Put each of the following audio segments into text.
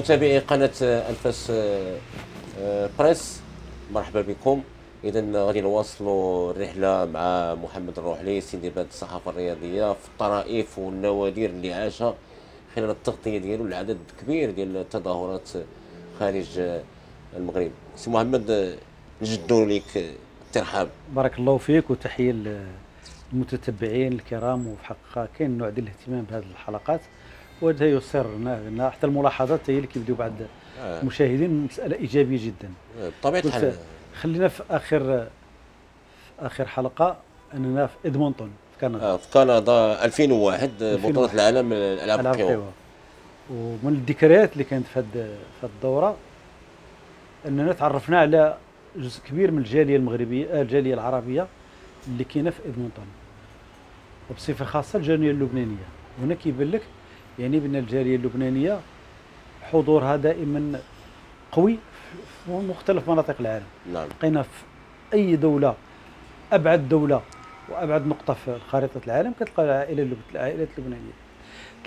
متابعي قناة أنفاس بريس مرحبا بكم. إذا غادي نواصلوا الرحلة مع محمد الرحلي سندباد الصحافة الرياضية في الطرائف والنوادر اللي عاشها خلال التغطية ديالو لعدد كبير ديال التظاهرات خارج المغرب. سي محمد نجدوا لك الترحاب. بارك الله فيك وتحية المتتبعين الكرام. وفي حقيقة كاين نوع ديال الاهتمام بهذه الحلقات وهذا يسرنا حتى الملاحظات هي اللي كيبداو بعض المشاهدين مسألة إيجابية جدا. بطبيعة الحال خلينا في آخر حلقة أننا في إدمونتون في كندا. في كندا 2001 بطولة العالم الألعاب القوى. ومن الذكريات اللي كانت في هذه الدورة أننا تعرفنا على جزء كبير من الجالية المغربية الجالية العربية اللي كاينة في إدمونتون وبصفة خاصة الجالية اللبنانية. هنا كيبان لك يعني بأن الجالية اللبنانية حضورها دائما قوي في مختلف مناطق العالم. نعم. لقينا في أي دولة أبعد دولة وأبعد نقطة في خريطة العالم كتلقى العائلات اللبنانية.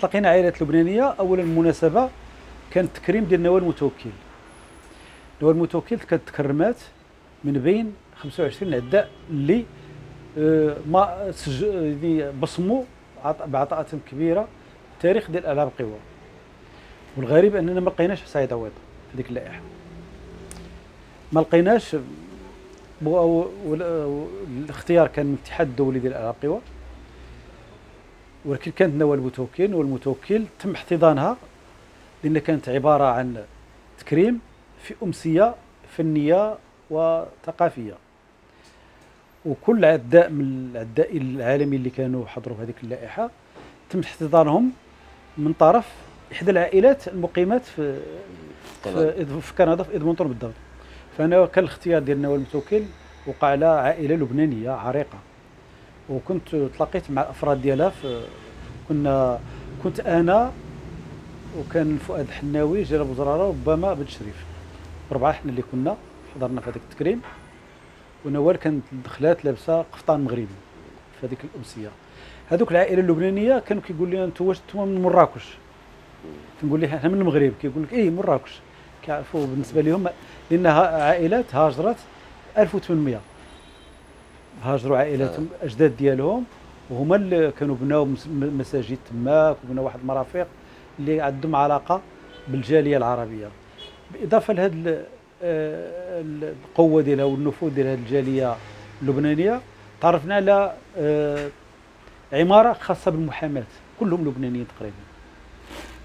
تلقينا عائلات لبنانية. أولا المناسبة كان تكريم ديال نوال المتوكل. نوال المتوكل كانت تكرمات من بين 25 عداء اللي ما بصموا بعطاءات كبيرة تاريخ ديال الالعاب القوى. والغريب اننا ما لقيناش سعيد عويض في ديك اللائحه. ما لقيناش. الاختيار كان من الاتحاد الدولي ديال الالعاب القوى ولكن كانت نوال المتوكل تم احتضانها لان كانت عباره عن تكريم في امسيه فنيه وثقافيه. وكل عداء من العدائين العالمي اللي كانوا حضروا في هذيك اللائحه تم احتضانهم من طرف إحدى العائلات المقيمات في كندا في إدمونتون بالضبط. فأنا كان الاختيار ديال نوال المتوكل وقع على عائلة لبنانية عريقة وكنت تلاقيت مع الأفراد ديالها. كنت أنا وكان فؤاد حناوي جلال بوزرارة وربما بن الشريف. 4 حنا اللي كنا حضرنا في هذاك التكريم. ونوال كانت دخلات لابسة قفطان مغربي في هذيك الأمسية. هذوك العائله اللبنانيه كانوا كيقول لنا انتوا واش انتوا من مراكش؟ كنقول لهم احنا من المغرب. كيقول لك ايه مراكش. كيعرفوا بالنسبه لهم لانها عائلات هاجرت 1800 هاجروا عائلاتهم اجداد ديالهم وهما اللي كانوا بناو مساجد تماك وبناو واحد المرافق اللي عندهم علاقه بالجاليه العربيه. بالاضافه لهذه القوه ديالها والنفوذ ديال هذه الجاليه اللبنانيه تعرفنا على عمارة خاصة بالمحاماة كلهم لبنانيين تقريبا.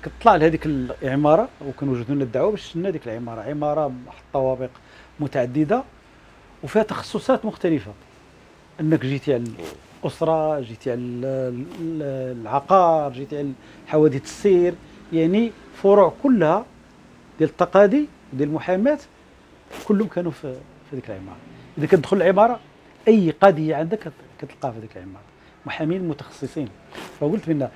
كتطلع لهذيك العمارة وكنوجدوا لنا الدعوة باش شفنا ديك العمارة. عمارة واحد الطوابق متعددة وفيها تخصصات مختلفة. أنك جيتي على الأسرة، جيتي على العقار، جيتي على حوادث السير، يعني فروع كلها ديال التقاضي وديال المحاماة كلهم كانوا في ديك العمارة. إذا كتدخل العمارة أي قضية عندك كتلقاها في ديك العمارة. محامين متخصصين. فقلت منا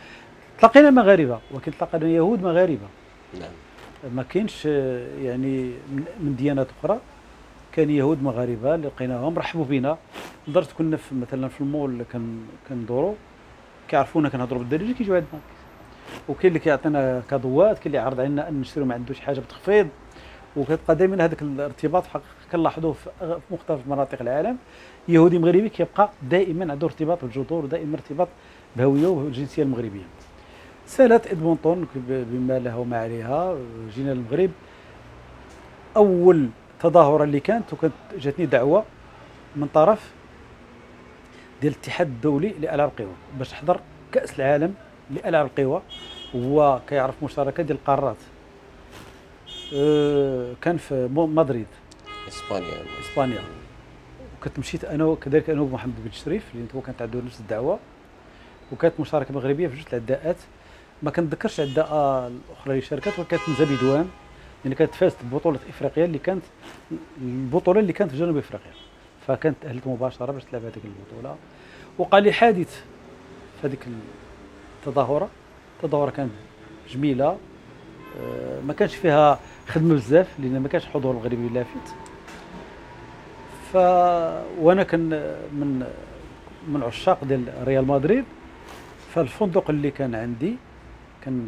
تلاقينا مغاربه ولكن تلاقينا يهود مغاربه. نعم. ما كاينش يعني من ديانات اخرى. كان يهود مغاربه اللي لقيناهم رحبوا بنا لدرجه كنا في مثلا في المول اللي كندوروا كيعرفونا كنهضروا بالدارجه كيجيو عندنا. وكاين اللي كيعطينا كادوات، كاين اللي يعرض علينا ان نشريو ما عندوش حاجه بتخفيض. وكتبقى دائما هذاك الارتباط في كنلاحظوه في مختلف مناطق العالم. يهودي مغربي كيبقى دائما عنده ارتباط بالجذور ودائما ارتباط بهويه والجنسيه المغربيه. سالت إدمونتون بما لها وما عليها. جينا للمغرب. اول تظاهره اللي كانت وكانت جاتني دعوه من طرف ديال الاتحاد الدولي لالعاب القوى باش نحضر كاس العالم لالعاب القوى. هو كيعرف مشاركه ديال القارات. كان في مدريد اسبانيا. وكنت مشيت انا وكذلك انا ومحمد بن الشريف اللي هو كانت عنده نفس الدعوه. وكانت مشاركه مغربيه في 2 العداءات. ما كنتذكرش العداء الاخرى اللي شاركت ولكن كانت نزابي دوان يعني كانت فازت ببطوله افريقيا اللي كانت البطوله اللي كانت في جنوب افريقيا. فكانت تاهلت مباشره باش تلعب هذيك البطوله. وقع لي حادث في هذيك التظاهره. التظاهره كانت جميله ما كانش فيها خدمه بزاف لان ما كانش حضور مغربي لافت. ف وانا كان من عشاق ديال ريال مدريد. فالفندق اللي كان عندي كان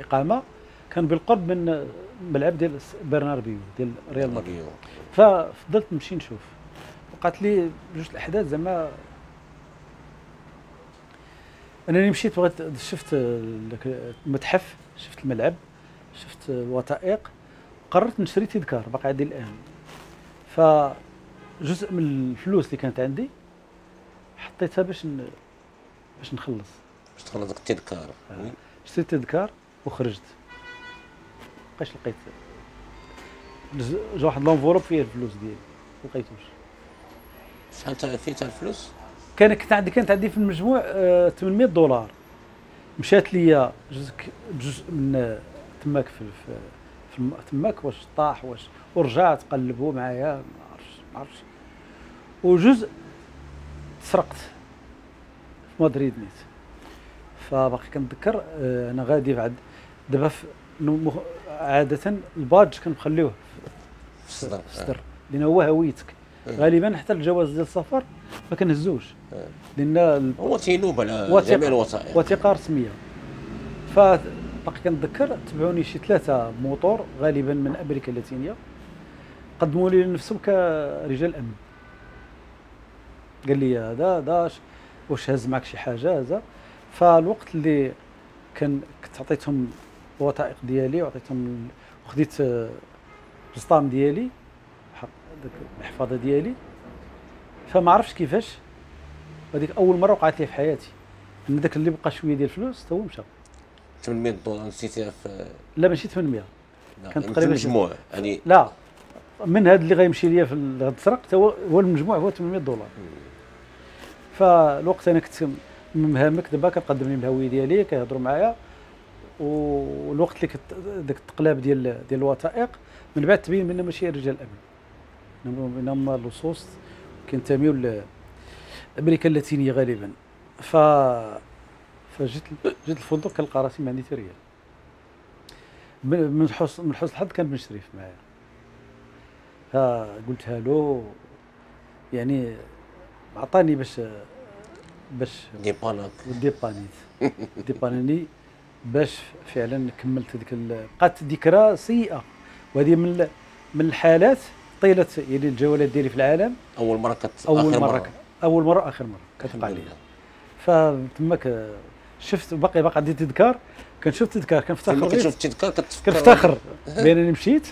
اقامه كان بالقرب من ملعب ديال برنابيو ديال ريال مدريد، ففضلت نمشي نشوف. وقعت لي جوج الاحداث زعما، انني مشيت بغيت شفت المتحف، شفت الملعب، شفت الوثائق، قررت نشري تذكار باقي عندي الان. فجزء من الفلوس اللي كانت عندي حطيتها باش نخلص، باش تخلص التذكار. شريت تذكار وخرجت، مابقاش لقيت، جا واحد لونفوروب فيه الفلوس ديالي ما لقيتوش. شحال فيتها الفلوس؟ كانت عندي في المجموع $800. مشات ليا جزء من تماك في تماك، واش طاح واش، ورجعت قلبوا معايا ما عرفتش. وجزء تسرقت في مدريد نيت. فباقي كنتذكر انا غادي بعد دابا عادة الباج كنخليوه في الصدر لأنه هو هويتك. غالبا حتى الجواز ديال السفر ما كنهزوش لأن هو تينوب على جميع الوثائق، وثيقة رسمية. فباقي كنتذكر تبعوني شي 3 موطور غالبا من أمريكا اللاتينية، قدموا لي لنفسهم كرجال أمن. قال لي هذا واش هز معك شي حاجة هذا. فالوقت اللي كنت عطيتهم الوثائق ديالي وعطيتهم، وخديت البسطام ديالي داك المحفظه ديالي، فما عرفتش كيفاش هذيك اول مره وقعت لي في حياتي ان داك اللي بقى شويه ديال الفلوس حتى هو مشى. $800 نسيتيها في، لا ماشي 800، كانت تقريبا مجموع يعني، لا من هذا اللي غيمشي ليا في السرق حتى هو المجموع هو $800. فالوقت انا كنت مهمك، دابا كنقدم لهم الهويه ديالي كيهضروا معايا، والوقت اللي داك التقلاب ديال الوثائق من بعد تبين بان ماشي رجال الامن، انما اللصوص كينتميو لامريكا اللاتينيه غالبا. فجيت الفندق كنلقى راسي ما عندي حتى ريال. من حسن الحظ كان بن الشريف معايا، فقلتها له يعني عطاني باش ديباناني باش فعلا كملت ديك بقات ذكرى سيئه. وهذه من الحالات طيله يعني الجولات ديالي في العالم. اول مره اخر مره كتبقى عليا. فتماك شفت باقي عندي تذكار، كنشوف تذكار كنفتخر، كنشوف التذكار كنفتخر بانني مشيت.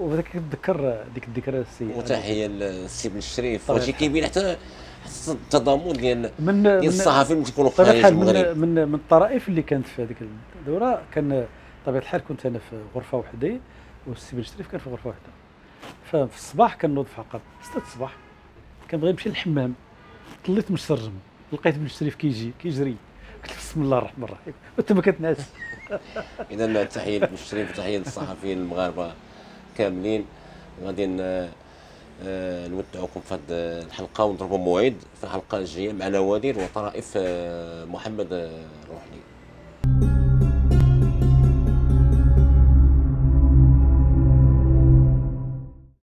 وكنتذكر ديك الذكرى السيئه. وتحيه للسي بن الشريف، وهادشي كيبين حتى التضامن ديال الصحفي اللي تيكونوا خارج المغرب. من الطرائف اللي كانت في هذيك الدوره، كان بطبيعه الحال كنت انا في غرفه وحدي والسي بن الشريف كان في غرفه وحده. ففي الصباح كنوض في عقب 6 الصباح، كنبغي نمشي للحمام، طليت من الشرجم لقيت بن الشريف كيجي كيجري، قلت له بسم الله الرحمن الرحيم وانت ما كتنعس. اذا تحيه لبن الشريف وتحيه للصحفيين المغاربه كاملين. غادي نودعكم في هذه الحلقه ونضربوا موعد في الحلقه الجايه مع نوادر وطرائف محمد الرحلي.